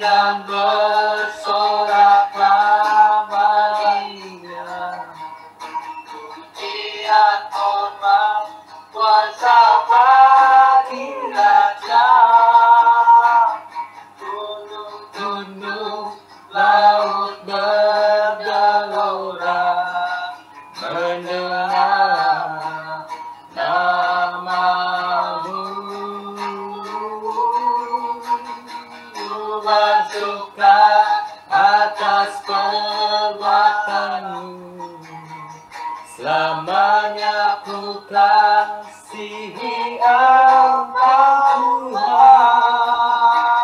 Dan bersoraklah baginya, pujian hormat kuasa bagi Raja. Gunung-gunung laut bergelora mendengar namamu. Bersuka atas perbuatanmu, selamanya ku kasihi Engkau Tuhan.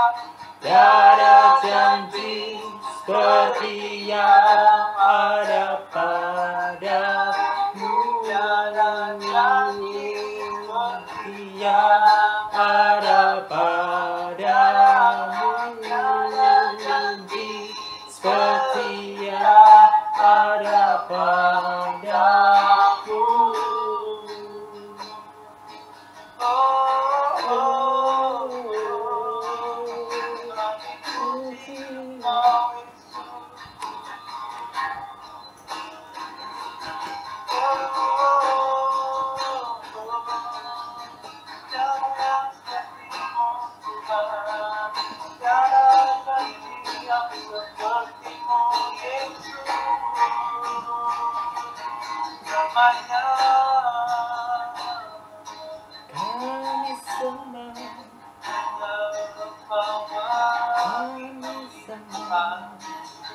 Tiada janji seperti yang ada padamu, tiada nyanyi seperti yang ada padamu. Setia ada padaku. Kami sembah,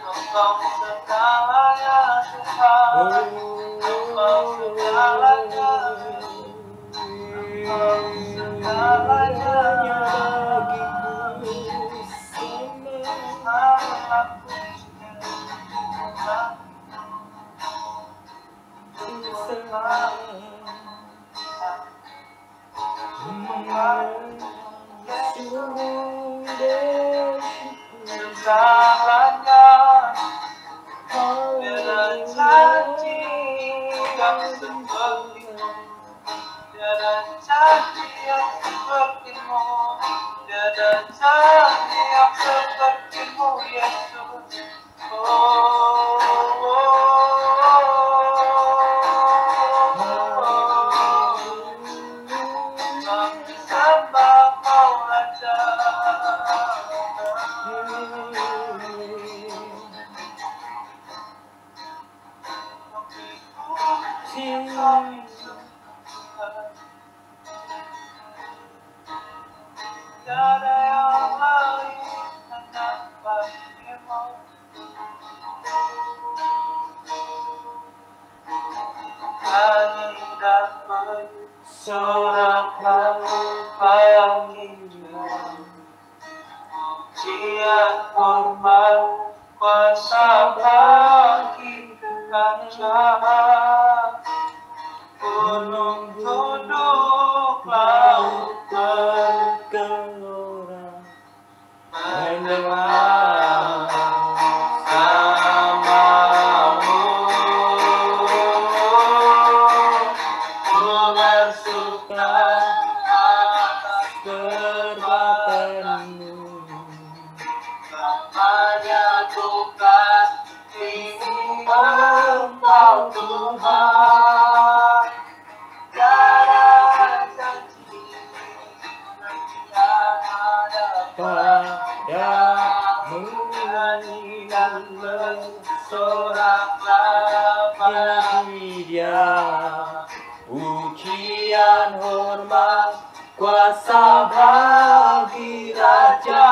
Engkau segalanya Tuhan, Engkau segalanya, Engkau segalanya bagiku semua. Segalanya tiada janji yang sepertimu, tiada janji yang sepertimu, tiada janji yang sepertimu Yesus. Tiada yang lain tanpa-Mu, nyanyi dan bersoraklah baginya, pujian hormat kuasa bagi Raja. Gunung tunduk, laut bergelora mendengar namamu. Ku bersuka atas perbuatanmu, selamanya ku kasihi Engkau Tuhan. Bersoraklah bagi Dia, pujian hormat kuasa bagi Raja.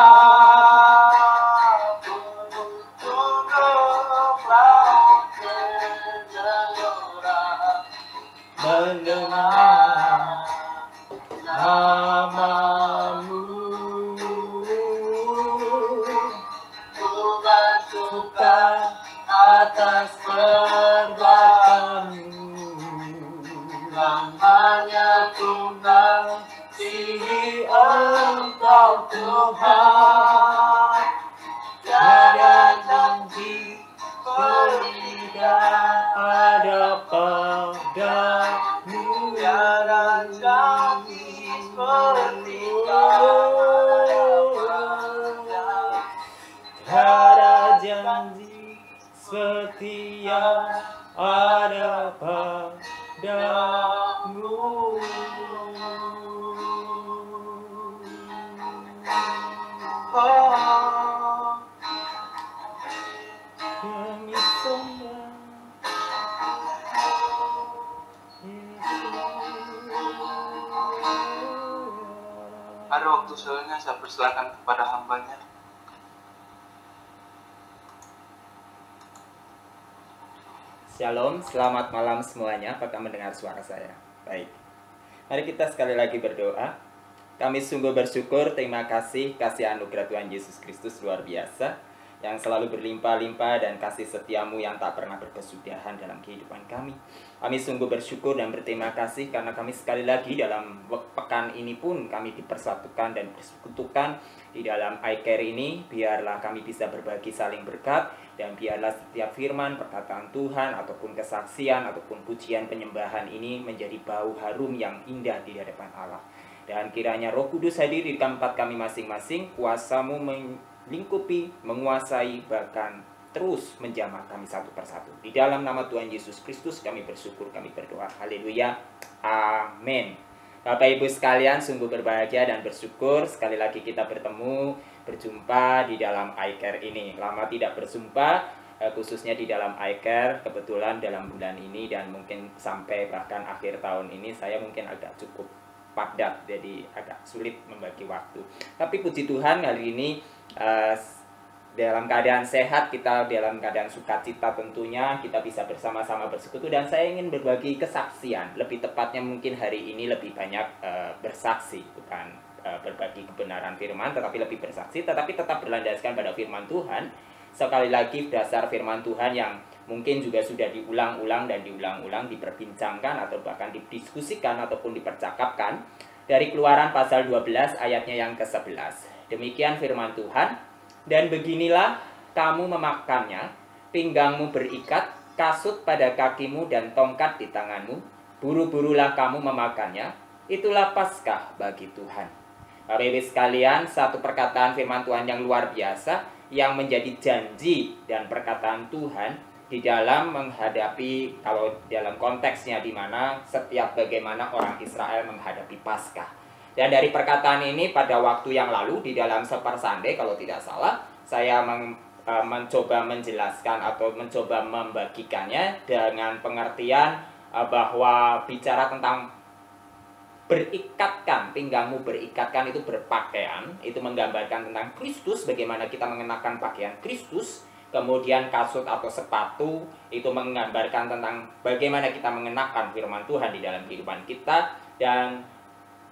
Gunung-gunung laut bergelora mendengar namamu, ku batukkan atas perbuatanmu. Lamanya ku mengasihi Engkau Tuhan, tiada janji tidak ada padamu. Tiada janji seperti Kau, tiada janji setia ada padamu. Ada waktu selanjutnya saya persilakan kepada hambanya. Shalom, selamat malam semuanya. Apakah mendengar suara saya? Baik. Mari kita sekali lagi berdoa. Kami sungguh bersyukur, terima kasih kasih anugerah Tuhan Yesus Kristus luar biasa, yang selalu berlimpah-limpah dan kasih setiamu yang tak pernah berkesudahan dalam kehidupan kami. Kami sungguh bersyukur dan berterima kasih karena kami sekali lagi dalam pekan ini pun kami dipersatukan dan bersekutukan di dalam iCARE ini. Biarlah kami bisa berbagi saling berkat, dan biarlah setiap firman, perkataan Tuhan, ataupun kesaksian, ataupun pujian penyembahan ini menjadi bau harum yang indah di hadapan Allah. Dan kiranya Roh Kudus hadir di tempat kami masing-masing, kuasa-Mu lingkupi, menguasai, bahkan terus menjamah kami satu persatu. Di dalam nama Tuhan Yesus Kristus kami bersyukur, kami berdoa. Haleluya. Amin. Bapak Ibu sekalian, sungguh berbahagia dan bersyukur sekali lagi kita berjumpa di dalam iCARE ini. Lama tidak berjumpa, khususnya di dalam iCARE. Kebetulan dalam bulan ini dan mungkin sampai bahkan akhir tahun ini saya mungkin agak cukup padat, jadi agak sulit membagi waktu. Tapi puji Tuhan hari ini dalam keadaan sehat, kita dalam keadaan sukacita tentunya, kita bisa bersama-sama bersekutu. Dan saya ingin berbagi kesaksian, lebih tepatnya mungkin hari ini lebih banyak bersaksi, bukan berbagi kebenaran firman, tetapi lebih bersaksi, tetapi tetap berlandaskan pada firman Tuhan. Sekali lagi dasar firman Tuhan yang mungkin juga sudah diulang-ulang dan diulang-ulang, diperbincangkan atau bahkan didiskusikan ataupun dipercakapkan, dari Keluaran pasal 12 ayatnya yang ke-11. Demikian firman Tuhan: dan beginilah kamu memakannya, pinggangmu berikat, kasut pada kakimu dan tongkat di tanganmu, buru-burulah kamu memakannya, itulah Paskah bagi Tuhan. Bapak Ibu sekalian, satu perkataan firman Tuhan yang luar biasa, yang menjadi janji dan perkataan Tuhan di dalam menghadapi, kalau dalam konteksnya di mana setiap bagaimana orang Israel menghadapi Paskah. Dan dari perkataan ini pada waktu yang lalu di dalam Super Sunday kalau tidak salah, saya mencoba menjelaskan atau mencoba membagikannya dengan pengertian bahwa bicara tentang berikatkan, pinggangmu berikatkan itu berpakaian, itu menggambarkan tentang Kristus, bagaimana kita mengenakan pakaian Kristus. Kemudian kasut atau sepatu itu menggambarkan tentang bagaimana kita mengenakan firman Tuhan di dalam kehidupan kita. Dan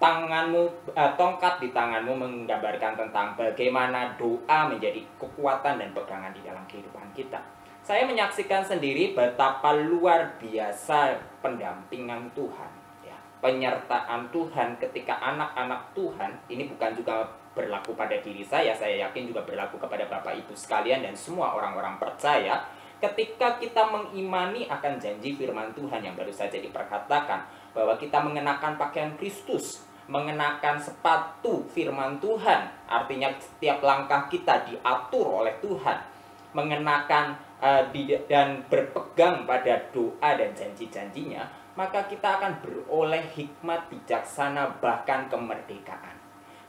tanganmu, tongkat di tanganmu menggambarkan tentang bagaimana doa menjadi kekuatan dan pegangan di dalam kehidupan kita. Saya menyaksikan sendiri betapa luar biasa pendampingan Tuhan, ya, penyertaan Tuhan ketika anak-anak Tuhan, ini bukan juga berlaku pada diri saya yakin juga berlaku kepada Bapak Ibu sekalian dan semua orang-orang percaya, ketika kita mengimani akan janji firman Tuhan yang baru saja diperkatakan, bahwa kita mengenakan pakaian Kristus, mengenakan sepatu firman Tuhan, artinya setiap langkah kita diatur oleh Tuhan, mengenakan dan berpegang pada doa dan janji-janjinya, maka kita akan beroleh hikmat bijaksana bahkan kemerdekaan.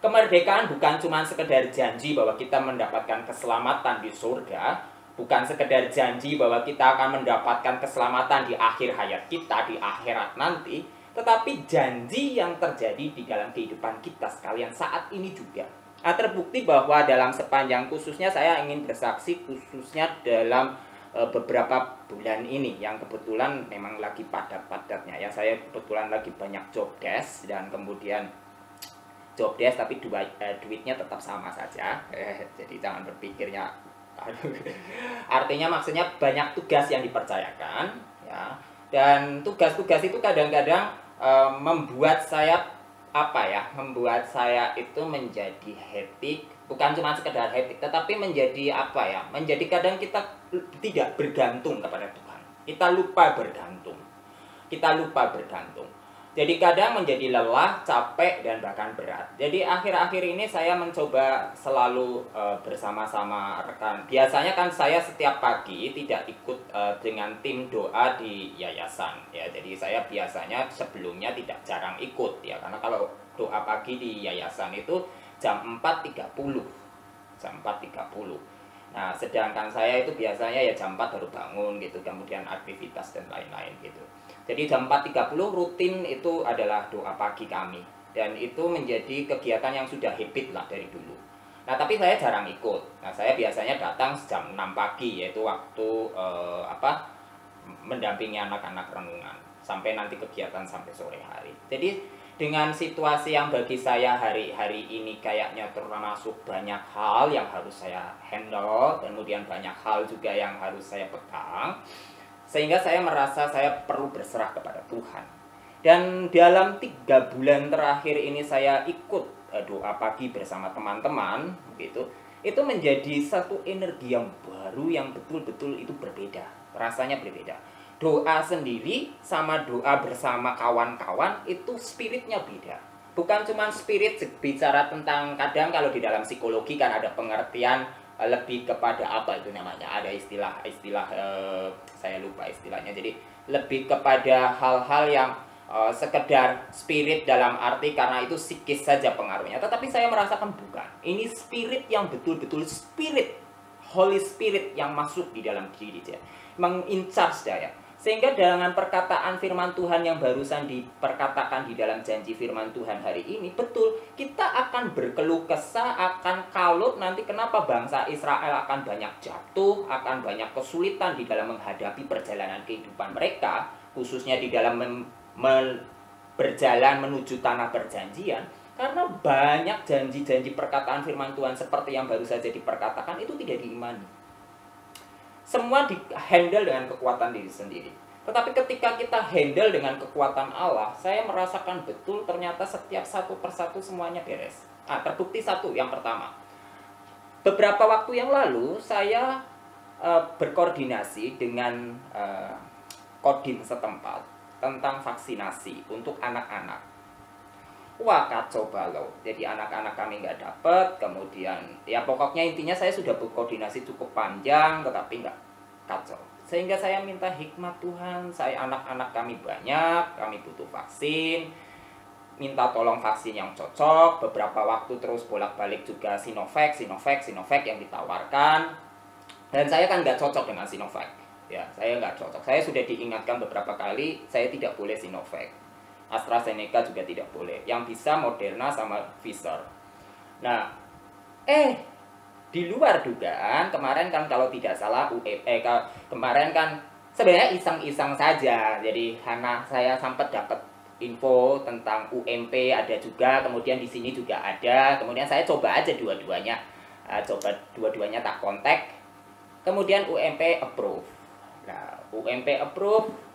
Kemerdekaan bukan cuma sekedar janji bahwa kita mendapatkan keselamatan di surga, bukan sekedar janji bahwa kita akan mendapatkan keselamatan di akhir hayat kita, di akhirat nanti, tetapi janji yang terjadi di dalam kehidupan kita sekalian saat ini juga. Terbukti bahwa dalam sepanjang, khususnya saya ingin bersaksi khususnya dalam beberapa bulan ini yang kebetulan memang lagi padat-padatnya ya. Saya kebetulan lagi banyak job desk dan kemudian job desk tapi duitnya tetap sama saja. Jadi jangan berpikirnya artinya maksudnya banyak tugas yang dipercayakan ya. Dan tugas-tugas itu kadang-kadang membuat saya membuat saya itu menjadi hektik, bukan cuma sekedar hektik, tetapi menjadi menjadi kadang kita tidak bergantung kepada Tuhan. Kita lupa bergantung. Jadi kadang menjadi lelah, capek, dan bahkan berat. Jadi akhir-akhir ini saya mencoba selalu bersama-sama rekan. Biasanya kan saya setiap pagi tidak ikut dengan tim doa di yayasan ya. Jadi saya biasanya sebelumnya tidak jarang ikut ya. Karena kalau doa pagi di yayasan itu jam 4.30. Nah, sedangkan saya itu biasanya ya jam 4 baru bangun gitu, kemudian aktivitas dan lain-lain gitu. Jadi jam 4.30 rutin itu adalah doa pagi kami. Dan itu menjadi kegiatan yang sudah habit lah dari dulu. Nah, tapi saya jarang ikut. Nah, saya biasanya datang jam 6 pagi, yaitu waktu mendampingi anak-anak renungan sampai nanti kegiatan sampai sore hari. Jadi dengan situasi yang bagi saya hari-hari ini kayaknya termasuk banyak hal yang harus saya handle, dan kemudian banyak hal juga yang harus saya pegang, sehingga saya merasa saya perlu berserah kepada Tuhan. Dan dalam 3 bulan terakhir ini saya ikut doa pagi bersama teman-teman gitu, itu menjadi satu energi yang baru yang betul-betul itu berbeda, rasanya berbeda. Doa sendiri sama doa bersama kawan-kawan itu spiritnya beda. Bukan cuma spirit, bicara tentang kadang kalau di dalam psikologi kan ada pengertian lebih kepada apa itu namanya. Ada istilah saya lupa istilahnya. Jadi lebih kepada hal-hal yang sekedar spirit dalam arti karena itu psikis saja pengaruhnya. Tetapi saya merasakan bukan. Ini spirit yang betul-betul spirit. Holy Spirit yang masuk di dalam diri saya. Mengincar saya. Sehingga dengan perkataan firman Tuhan yang barusan diperkatakan di dalam janji firman Tuhan hari ini, betul, kita akan berkeluh kesah, akan kalut nanti kenapa bangsa Israel akan banyak jatuh, akan banyak kesulitan di dalam menghadapi perjalanan kehidupan mereka, khususnya di dalam berjalan menuju tanah perjanjian, karena banyak janji-janji perkataan firman Tuhan seperti yang baru saja diperkatakan itu tidak diimani. Semua di-handle dengan kekuatan diri sendiri. Tetapi ketika kita handle dengan kekuatan Allah, saya merasakan betul ternyata setiap satu persatu semuanya beres. Terbukti satu, yang pertama. Beberapa waktu yang lalu, saya berkoordinasi dengan Kodim setempat tentang vaksinasi untuk anak-anak. Wah, kacau balau. Jadi anak-anak kami nggak dapat, kemudian ya pokoknya intinya saya sudah berkoordinasi cukup panjang, tetapi nggak kacau. Sehingga saya minta hikmat Tuhan, anak-anak kami banyak, kami butuh vaksin, minta tolong vaksin yang cocok, beberapa waktu terus bolak-balik juga Sinovac yang ditawarkan, dan saya kan nggak cocok dengan Sinovac. Ya, saya nggak cocok. Saya sudah diingatkan beberapa kali, saya tidak boleh Sinovac. AstraZeneca juga tidak boleh. Yang bisa Moderna sama Pfizer. Nah, di luar dugaan, kemarin kan kalau tidak salah kemarin kan sebenarnya iseng-iseng saja. Jadi karena saya sempat dapat info tentang UMP ada juga, kemudian di sini juga ada. Kemudian saya coba aja dua-duanya. Tak kontak. Kemudian UMP approve. Nah, UMP approve.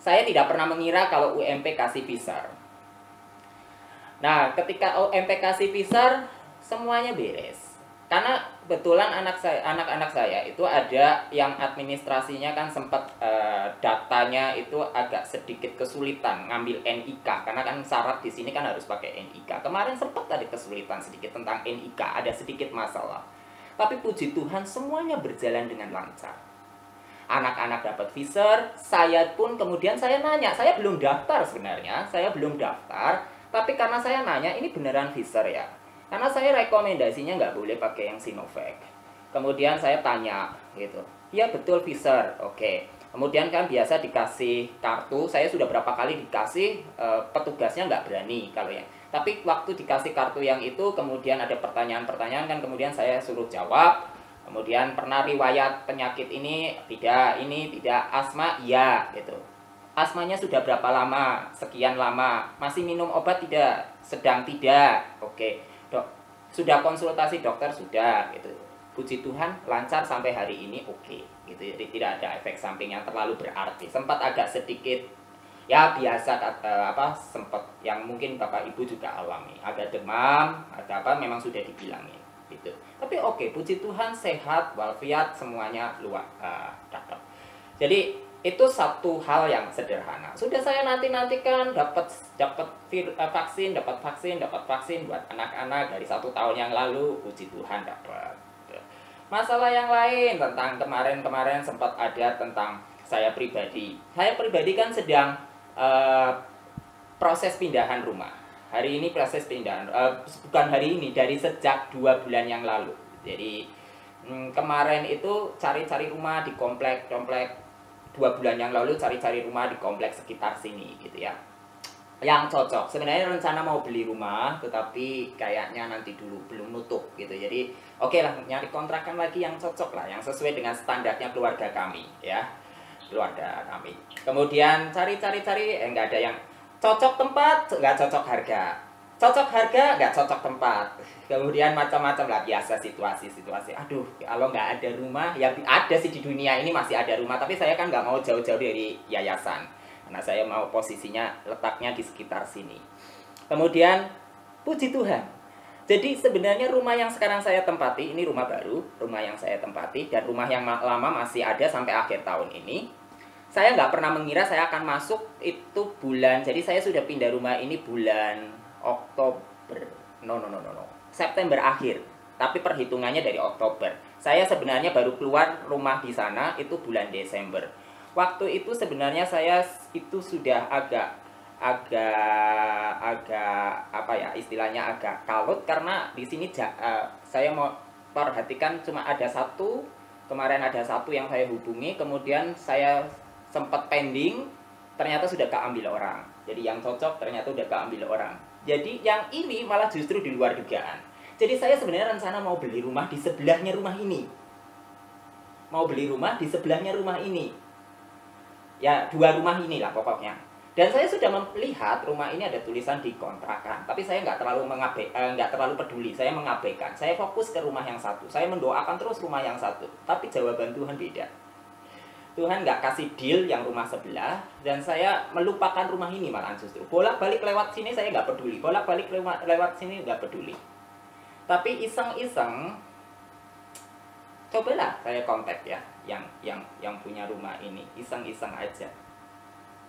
Saya tidak pernah mengira kalau UMP kasih Pfizer. Nah, ketika UMP kasih Pfizer, semuanya beres. Karena kebetulan anak-anak saya itu ada yang administrasinya kan sempat datanya itu agak sedikit kesulitan ngambil NIK. Karena kan syarat di sini kan harus pakai NIK. Kemarin sempat ada kesulitan sedikit tentang NIK, ada sedikit masalah. Tapi puji Tuhan semuanya berjalan dengan lancar. Anak-anak dapat Pfizer, saya pun kemudian saya nanya, saya belum daftar sebenarnya, tapi karena saya nanya, ini beneran Pfizer ya? Karena saya rekomendasinya nggak boleh pakai yang Sinovac. Kemudian saya tanya, gitu, ya betul Pfizer, oke. Kemudian kan biasa dikasih kartu, saya sudah berapa kali dikasih, petugasnya nggak berani kalau yang. Tapi waktu dikasih kartu yang itu, kemudian ada pertanyaan-pertanyaan kan, kemudian saya suruh jawab. Kemudian pernah riwayat penyakit ini tidak, asma iya gitu. Asmanya sudah berapa lama? Sekian lama. Masih minum obat tidak? Sedang tidak. Oke. Dok, sudah konsultasi dokter sudah gitu. Puji Tuhan lancar sampai hari ini. Oke. Gitu. Jadi tidak ada efek samping yang terlalu berarti. Sempat agak sedikit ya biasa sempat yang mungkin Bapak Ibu juga alami. Agak demam, ada apa memang sudah dibilangin. Gitu. Tapi oke, puji Tuhan sehat walafiat semuanya luar cakep. Jadi itu satu hal yang sederhana. Sudah saya nantikan dapat vaksin buat anak-anak dari 1 tahun yang lalu, puji Tuhan dapat. Masalah yang lain tentang kemarin sempat ada tentang saya pribadi. Saya pribadi kan sedang proses pindahan rumah. Hari ini proses pindahan, bukan hari ini, dari sejak 2 bulan yang lalu. Jadi kemarin itu cari-cari rumah di komplek 2 bulan yang lalu cari-cari rumah di komplek sekitar sini gitu ya. Yang cocok, sebenarnya rencana mau beli rumah, tetapi kayaknya nanti dulu belum nutup gitu. Jadi oke lah, nyari kontrakan lagi yang cocok lah, yang sesuai dengan standarnya keluarga kami ya. Keluarga kami. Kemudian cari-cari, nggak ada yang cocok tempat, nggak cocok harga. Cocok harga, nggak cocok tempat. Kemudian macam-macam lah, biasa situasi. Aduh, kalau nggak ada rumah, ya ada sih di dunia ini masih ada rumah. Tapi saya kan nggak mau jauh-jauh dari yayasan. Karena saya mau posisinya, letaknya di sekitar sini. Kemudian, puji Tuhan. Jadi sebenarnya rumah yang sekarang saya tempati, ini rumah baru. Rumah yang saya tempati, dan rumah yang lama masih ada sampai akhir tahun ini. Saya nggak pernah mengira saya akan masuk itu bulan. Jadi saya sudah pindah rumah ini bulan Oktober. No. September akhir. Tapi perhitungannya dari Oktober. Saya sebenarnya baru keluar rumah di sana itu bulan Desember. Waktu itu sebenarnya saya itu sudah agak apa ya istilahnya agak kalut karena di sini saya mau perhatikan cuma ada satu. Kemarin ada satu yang saya hubungi, kemudian saya sempat pending, ternyata sudah keambil orang. Jadi yang cocok ternyata sudah keambil orang. Jadi yang ini malah justru di luar dugaan. Jadi saya sebenarnya rencana mau beli rumah di sebelahnya rumah ini. Mau beli rumah di sebelahnya rumah ini. Ya, 2 rumah inilah pokoknya. Dan saya sudah melihat rumah ini ada tulisan di kontrakan. Tapi saya nggak terlalu peduli, saya mengabaikan. Saya fokus ke rumah yang satu. Saya mendoakan terus rumah yang satu. Tapi jawaban Tuhan beda. Tuhan nggak kasih deal yang rumah sebelah, dan saya melupakan rumah ini malah justru. Bolak-balik lewat sini saya nggak peduli, bolak-balik lewat sini nggak peduli. Tapi iseng-iseng, cobalah saya kontak ya, yang punya rumah ini, iseng-iseng aja.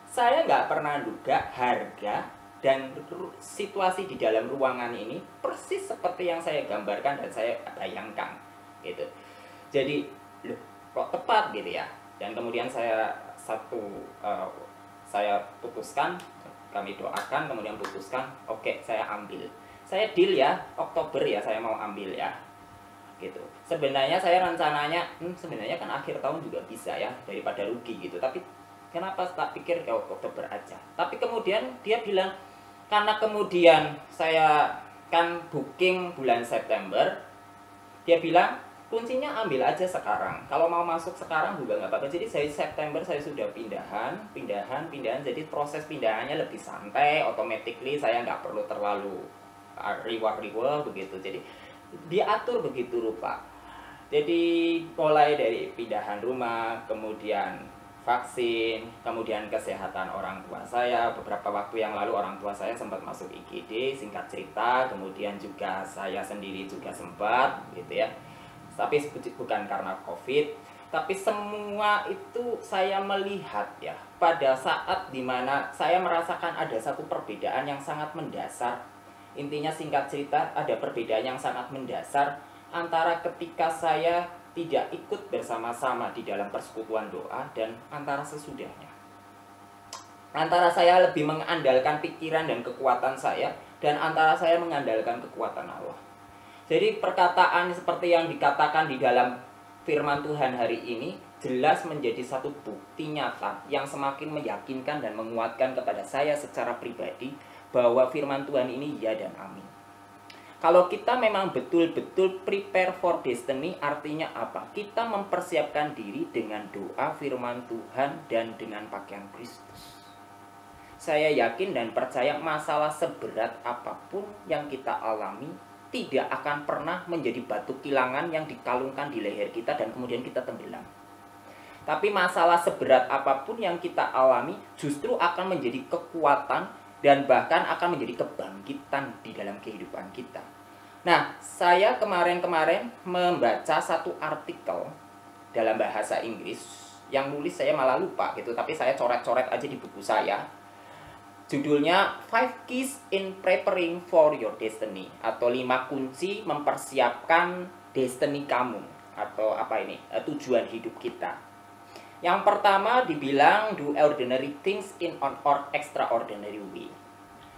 Saya nggak pernah duga harga dan situasi di dalam ruangan ini persis seperti yang saya gambarkan dan saya bayangkan gitu. Jadi loh, kok tepat gitu ya. Dan kemudian saya putuskan, kami doakan, kemudian putuskan, oke, saya ambil. Saya deal ya, Oktober ya saya mau ambil ya. Gitu. Sebenarnya saya rencananya, sebenarnya kan akhir tahun juga bisa ya, daripada rugi gitu. Tapi kenapa tak pikir ya Oktober aja. Tapi kemudian dia bilang, karena kemudian saya kan booking bulan September, dia bilang, kuncinya ambil aja sekarang. Kalau mau masuk sekarang juga nggak apa-apa. Jadi saya September saya sudah pindahan. Jadi proses pindahannya lebih santai, automatically saya nggak perlu terlalu reward begitu. Jadi diatur begitu rupa. Jadi mulai dari pindahan rumah, kemudian vaksin, kemudian kesehatan orang tua saya. Beberapa waktu yang lalu orang tua saya sempat masuk IGD, singkat cerita. Kemudian juga saya sendiri juga sempat gitu ya. Tapi bukan karena COVID, tapi semua itu saya melihat ya pada saat dimana saya merasakan ada satu perbedaan yang sangat mendasar. Intinya singkat cerita ada perbedaan yang sangat mendasar antara ketika saya tidak ikut bersama-sama di dalam persekutuan doa dan antara sesudahnya. Antara saya lebih mengandalkan pikiran dan kekuatan saya dan antara saya mengandalkan kekuatan Allah. Jadi perkataan seperti yang dikatakan di dalam firman Tuhan hari ini jelas menjadi satu bukti nyata yang semakin meyakinkan dan menguatkan kepada saya secara pribadi bahwa firman Tuhan ini ya dan amin. Kalau kita memang betul-betul prepare for destiny, artinya apa? Kita mempersiapkan diri dengan doa firman Tuhan dan dengan pakaian Kristus. Saya yakin dan percaya masalah seberat apapun yang kita alami tidak akan pernah menjadi batu kilangan yang dikalungkan di leher kita dan kemudian kita tenggelam. Tapi masalah seberat apapun yang kita alami justru akan menjadi kekuatan dan bahkan akan menjadi kebangkitan di dalam kehidupan kita. Nah, saya kemarin-kemarin membaca satu artikel dalam bahasa Inggris yang nulis saya malah lupa gitu, tapi saya coret-coret aja di buku saya. Judulnya 5 Keys in Preparing for Your Destiny, atau 5 kunci mempersiapkan destiny kamu, atau apa ini, tujuan hidup kita. Yang pertama dibilang do ordinary things in an extraordinary way.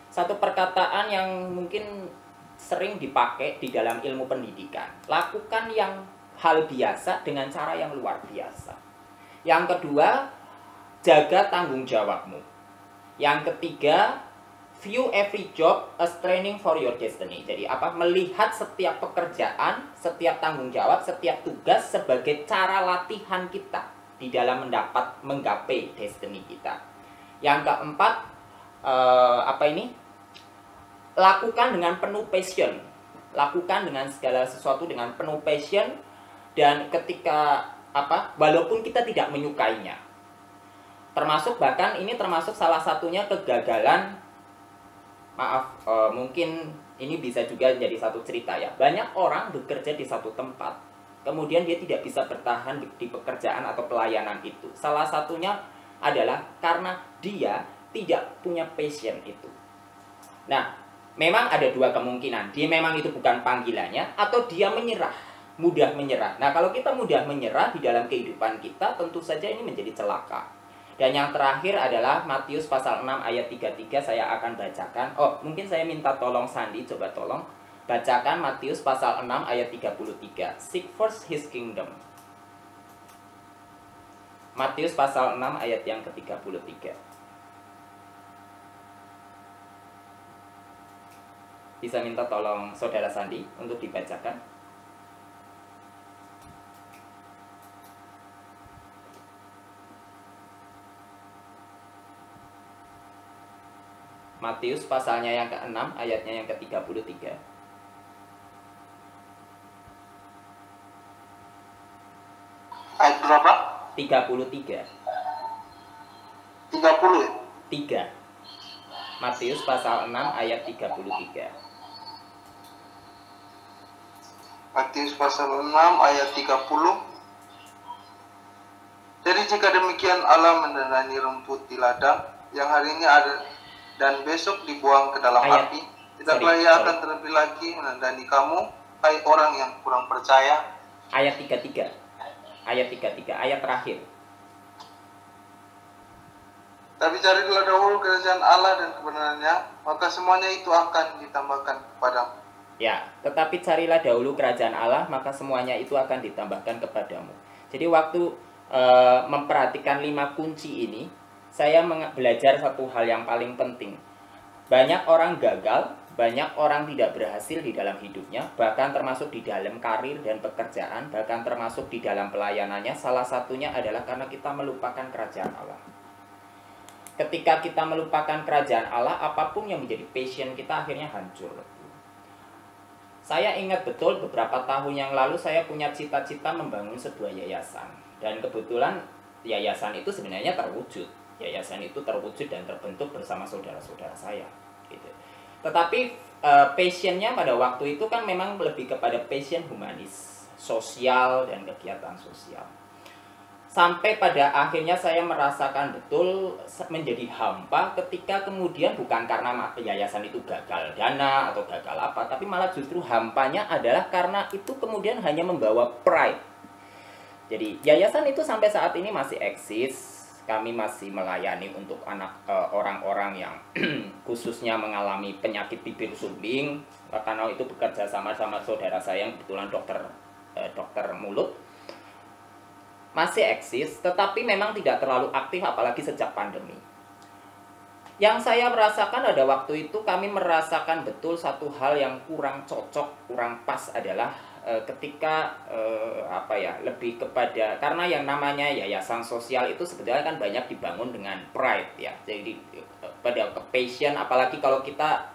Satu perkataan yang mungkin sering dipakai di dalam ilmu pendidikan. Lakukan yang hal biasa dengan cara yang luar biasa. Yang kedua, jaga tanggung jawabmu. Yang ketiga, view every job as training for your destiny. Jadi apa? Melihat setiap pekerjaan, setiap tanggung jawab, setiap tugas sebagai cara latihan kita di dalam menggapai destiny kita. Yang keempat, lakukan dengan penuh passion. Lakukan dengan segala sesuatu dengan penuh passion, dan ketika walaupun kita tidak menyukainya. Termasuk bahkan ini termasuk salah satunya kegagalan, mungkin ini bisa juga jadi satu cerita ya. Banyak orang bekerja di satu tempat, kemudian dia tidak bisa bertahan di pekerjaan atau pelayanan itu. Salah satunya adalah karena dia tidak punya passion itu. Nah, memang ada dua kemungkinan. Dia memang itu bukan panggilannya, atau dia menyerah, mudah menyerah. Nah, kalau kita mudah menyerah di dalam kehidupan kita, tentu saja ini menjadi celaka. Dan yang terakhir adalah Matius pasal 6 ayat 33, saya akan bacakan. Oh, mungkin saya minta tolong Sandi, coba tolong bacakan Matius pasal 6 ayat 33. Seek first his kingdom. Matius pasal 6 ayat yang ke-33. Bisa minta tolong saudara Sandi untuk dibacakan. Matius pasalnya yang ke-6, ayatnya yang ke-33. Ayat berapa? 33. 30 ya? 3. Matius pasal 6 ayat 33. Matius pasal 6 ayat 30. Jadi jika demikian Allah mendanai rumput di ladang yang hari ini ada dan besok dibuang ke dalam api, tidaklah ia akan terlebih lagi menandani kamu, hai orang yang kurang percaya. Ayat 33. Ayat 33, ayat terakhir. Tapi carilah dahulu kerajaan Allah dan kebenarannya, maka semuanya itu akan ditambahkan kepadamu. Ya, tetapi carilah dahulu kerajaan Allah, maka semuanya itu akan ditambahkan kepadamu. Jadi waktu memperhatikan 5 kunci ini, saya belajar satu hal yang paling penting. Banyak orang gagal, banyak orang tidak berhasil di dalam hidupnya, bahkan termasuk di dalam karir dan pekerjaan, bahkan termasuk di dalam pelayanannya. Salah satunya adalah karena kita melupakan kerajaan Allah. Ketika kita melupakan kerajaan Allah, apapun yang menjadi passion kita akhirnya hancur. Saya ingat betul beberapa tahun yang lalu saya punya cita-cita membangun sebuah yayasan. Dan kebetulan yayasan itu sebenarnya terwujud. Yayasan itu terwujud dan terbentuk bersama saudara-saudara saya gitu. Tetapi passionnya pada waktu itu kan memang lebih kepada passion humanis, sosial dan kegiatan sosial. Sampai pada akhirnya saya merasakan betul menjadi hampa ketika kemudian bukan karena yayasan itu gagal dana atau gagal apa, tapi malah justru hampanya adalah karena itu kemudian hanya membawa pride. Jadi yayasan itu sampai saat ini masih eksis. Kami masih melayani untuk orang-orang yang khususnya mengalami penyakit bibir sumbing. Karena itu bekerja sama-sama saudara saya yang kebetulan dokter mulut. Masih eksis, tetapi memang tidak terlalu aktif apalagi sejak pandemi. Yang saya merasakan ada waktu itu kami merasakan betul satu hal yang kurang cocok, kurang pas adalah ketika lebih kepada, karena yang namanya yayasan sosial itu sebetulnya kan banyak dibangun dengan pride ya. Jadi pada ke passion, apalagi kalau kita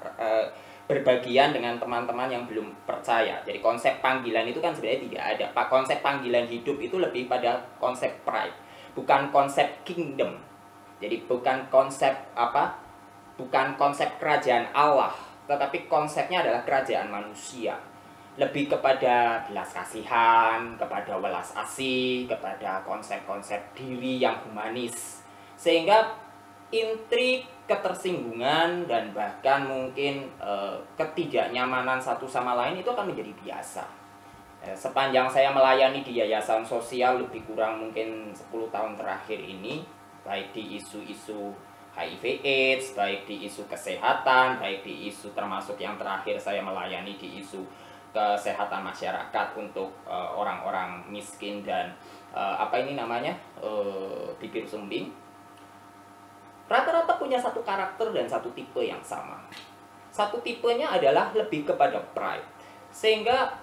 berbagian dengan teman-teman yang belum percaya. Jadi konsep panggilan itu kan sebenarnya tidak ada. Pak, konsep panggilan hidup itu lebih pada konsep pride, bukan konsep kingdom. Jadi bukan konsep bukan konsep kerajaan Allah, tetapi konsepnya adalah kerajaan manusia. Lebih kepada belas kasihan, kepada welas asih, kepada konsep-konsep diri yang humanis. Sehingga intrik, ketersinggungan, dan bahkan mungkin ketidaknyamanan satu sama lain itu akan menjadi biasa. Sepanjang saya melayani di yayasan sosial lebih kurang mungkin 10 tahun terakhir ini, baik di isu-isu HIV/AIDS, baik di isu kesehatan, baik di isu termasuk yang terakhir saya melayani di isu kesehatan masyarakat untuk orang-orang miskin dan bibir sumbing. Rata-rata punya satu karakter dan satu tipe yang sama. Satu tipenya adalah lebih kepada pride, sehingga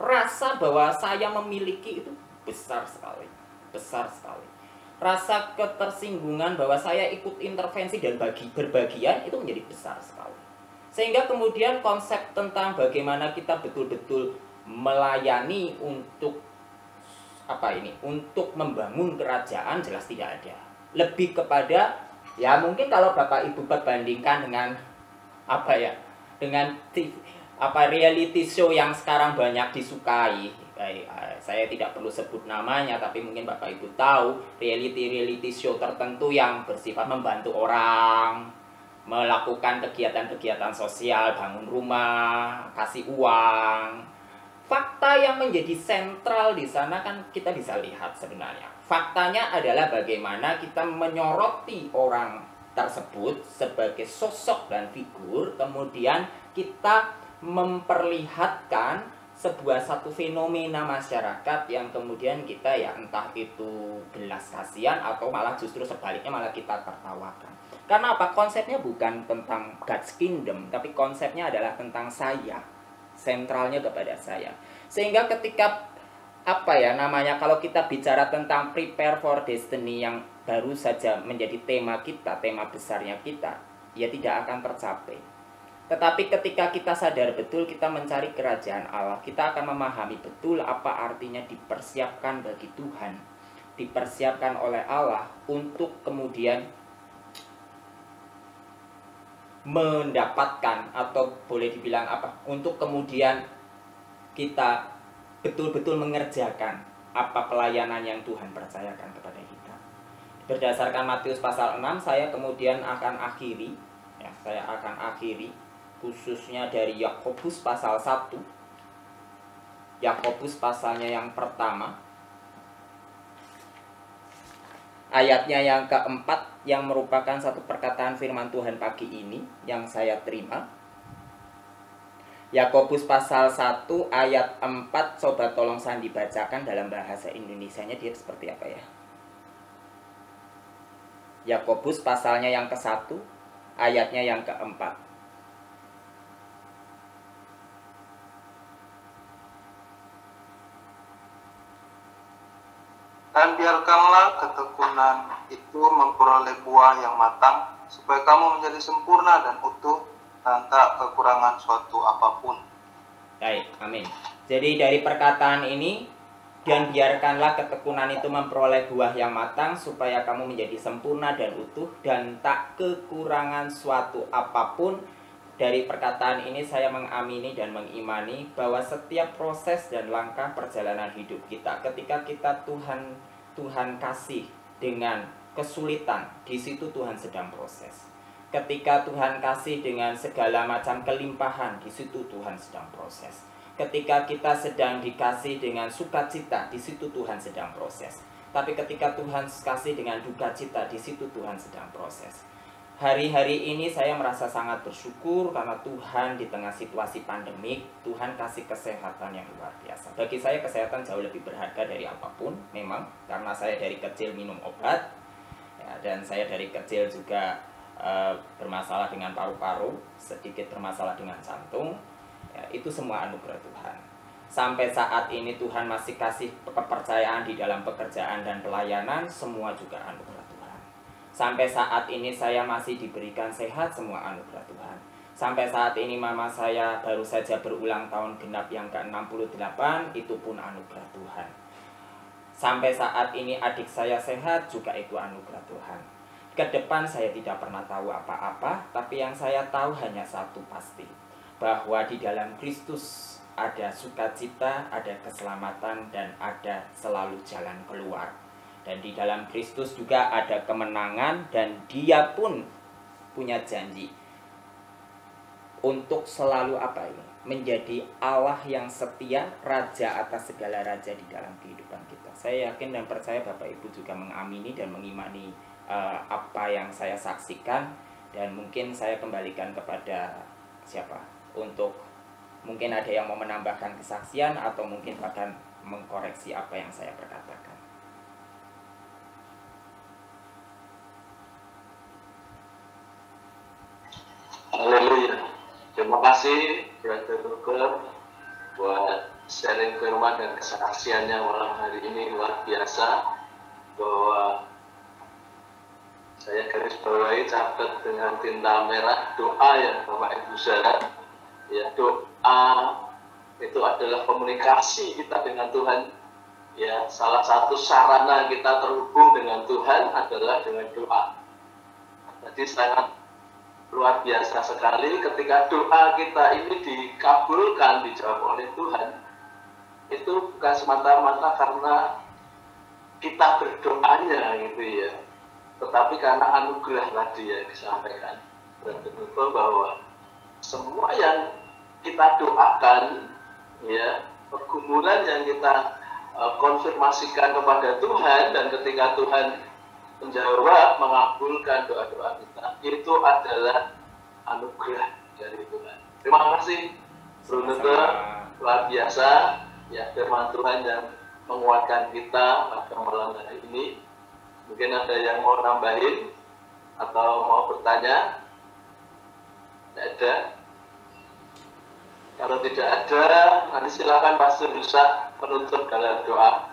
rasa bahwa saya memiliki itu besar sekali, besar sekali. Rasa ketersinggungan bahwa saya ikut intervensi dan berbagian itu menjadi besar sekali. Sehingga kemudian konsep tentang bagaimana kita betul-betul melayani untuk untuk membangun kerajaan jelas tidak ada. Lebih kepada ya mungkin kalau Bapak Ibu perbandingkan dengan reality show yang sekarang banyak disukai. Saya tidak perlu sebut namanya, tapi mungkin Bapak Ibu tahu reality show tertentu yang bersifat membantu orang, melakukan kegiatan-kegiatan sosial, bangun rumah, kasih uang. Fakta yang menjadi sentral di sana kan kita bisa lihat sebenarnya. Faktanya adalah bagaimana kita menyoroti orang tersebut sebagai sosok dan figur, kemudian kita memperlihatkan sebuah satu fenomena masyarakat yang kemudian kita ya entah itu belas kasihan atau malah justru sebaliknya malah kita tertawakan. Karena apa? Konsepnya bukan tentang God's Kingdom, tapi konsepnya adalah tentang saya, sentralnya kepada saya. Sehingga ketika kalau kita bicara tentang prepare for destiny yang baru saja menjadi tema kita, tema besarnya kita, ya tidak akan tercapai. Tetapi ketika kita sadar betul kita mencari kerajaan Allah, kita akan memahami betul apa artinya dipersiapkan bagi Tuhan, dipersiapkan oleh Allah untuk kemudian mendapatkan atau boleh dibilang untuk kemudian kita betul-betul mengerjakan apa pelayanan yang Tuhan percayakan kepada kita. Berdasarkan Matius pasal 6, saya kemudian akan akhiri, ya, khususnya dari Yakobus pasal 1, Yakobus pasalnya yang pertama, ayatnya yang keempat, yang merupakan satu perkataan firman Tuhan pagi ini yang saya terima. Yakobus pasal 1 ayat 4, coba tolong Sandi bacakan dalam bahasa Indonesianya dia seperti apa ya. Yakobus pasalnya yang ke-1, ayatnya yang ke-4. Dan biarkanlah ketekunan itu memperoleh buah yang matang, supaya kamu menjadi sempurna dan utuh, dan tak kekurangan suatu apapun. Baik, amin. Jadi dari perkataan ini, dan biarkanlah ketekunan itu memperoleh buah yang matang, supaya kamu menjadi sempurna dan utuh, dan tak kekurangan suatu apapun. Dari perkataan ini saya mengamini dan mengimani bahwa setiap proses dan langkah perjalanan hidup kita, ketika kita Tuhan kasih dengan kesulitan, di situ Tuhan sedang proses. Ketika Tuhan kasih dengan segala macam kelimpahan, di situ Tuhan sedang proses. Ketika kita sedang dikasih dengan sukacita, di situ Tuhan sedang proses. Tapi ketika Tuhan kasih dengan duka cita, di situ Tuhan sedang proses. Hari-hari ini saya merasa sangat bersyukur karena Tuhan di tengah situasi pandemik, Tuhan kasih kesehatan yang luar biasa. Bagi saya kesehatan jauh lebih berharga dari apapun, memang. Karena saya dari kecil minum obat, ya, dan saya dari kecil juga bermasalah dengan paru-paru, sedikit bermasalah dengan jantung, ya, itu semua anugerah Tuhan. Sampai saat ini Tuhan masih kasih kepercayaan di dalam pekerjaan dan pelayanan, semua juga anugerah Tuhan. Sampai saat ini saya masih diberikan sehat, semua anugerah Tuhan. Sampai saat ini mama saya baru saja berulang tahun genap yang ke-68, itu pun anugerah Tuhan. Sampai saat ini adik saya sehat, juga itu anugerah Tuhan. Ke depan saya tidak pernah tahu apa-apa, tapi yang saya tahu hanya satu pasti, bahwa di dalam Kristus ada sukacita, ada keselamatan, dan ada selalu jalan keluar. Dan di dalam Kristus juga ada kemenangan, dan Dia pun punya janji untuk selalu apa ini? Menjadi Allah yang setia, raja atas segala raja di dalam kehidupan kita. Saya yakin dan percaya Bapak Ibu juga mengamini dan mengimani apa yang saya saksikan. Dan mungkin saya kembalikan kepada siapa? Untuk mungkin ada yang mau menambahkan kesaksian, atau mungkin bahkan mengkoreksi apa yang saya perkatakan. Haleluya. Terima kasih Brother Ruger buat sharing firman dan kesaksiannya malam hari ini. Luar biasa, bahwa saya garis bawahi, catat dengan tinta merah, doa ya Bapak Ibu Saudara. Ya, doa itu adalah komunikasi kita dengan Tuhan. Ya, salah satu sarana kita terhubung dengan Tuhan adalah dengan doa. Jadi sangat luar biasa sekali ketika doa kita ini dikabulkan, dijawab oleh Tuhan. Itu bukan semata-mata karena kita berdoanya gitu ya, tetapi karena anugerah tadi yang disampaikan. Betul-betul bahwa semua yang kita doakan ya, pergumulan yang kita konfirmasikan kepada Tuhan, dan ketika Tuhan menjawab, mengabulkan doa-doa kita, itu adalah anugerah dari Tuhan. Terima kasih, Brother, luar biasa ya firman Tuhan yang menguatkan kita pada malam hari ini. Mungkin ada yang mau nambahin atau mau bertanya? Tidak ada. Kalau tidak ada, nanti silakan Pastor Yusak menuntut dalam doa.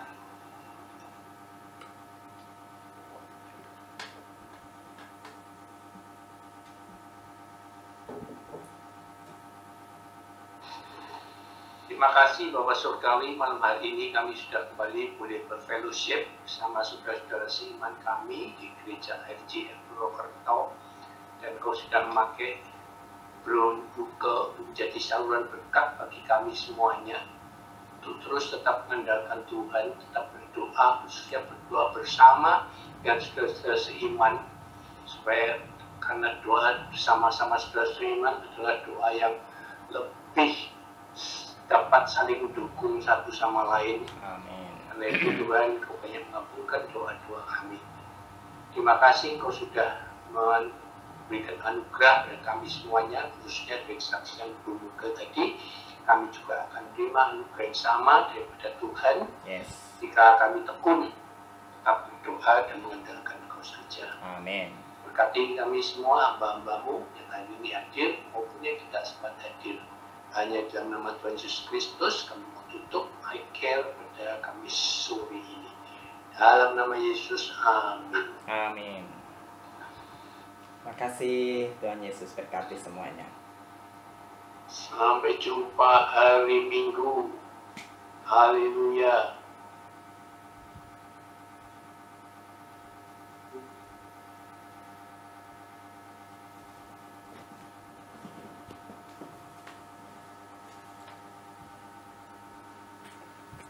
Terima kasih Bapak Surgawi, malam hari ini kami sudah kembali boleh berfellowship bersama saudara-saudara seiman kami di gereja FGM Purwokerto. Dan kau sudah memakai Brown Buke menjadi saluran berkat bagi kami semuanya untuk terus tetap mengandalkan Tuhan, tetap berdoa, khususnya berdoa bersama dan saudara-saudara seiman, supaya karena doa bersama-sama saudara seiman adalah doa yang lebih dapat saling mendukung satu sama lain. Amin. Karena itu Tuhan, Kau banyak mengabulkan doa-doa kami. Terima kasih Kau sudah memberikan anugerah dan kami semuanya, khususnya dari saksi yang berbuka tadi. Kami juga akan terima anugerah yang sama daripada Tuhan. Yes. Jika kami tekun, tetap berdoa dan mengandalkan Kau saja. Amin. Berkati kami semua, hamba-hambamu yang hari ini hadir maupun yang tidak sempat hadir. Hanya dalam nama Tuhan Yesus Kristus kami tutup iCARE pada Kamis sore ini. Dalam nama Yesus, amin. Amin. Makasih, Tuhan Yesus berkati semuanya. Sampai jumpa hari Minggu. Haleluya.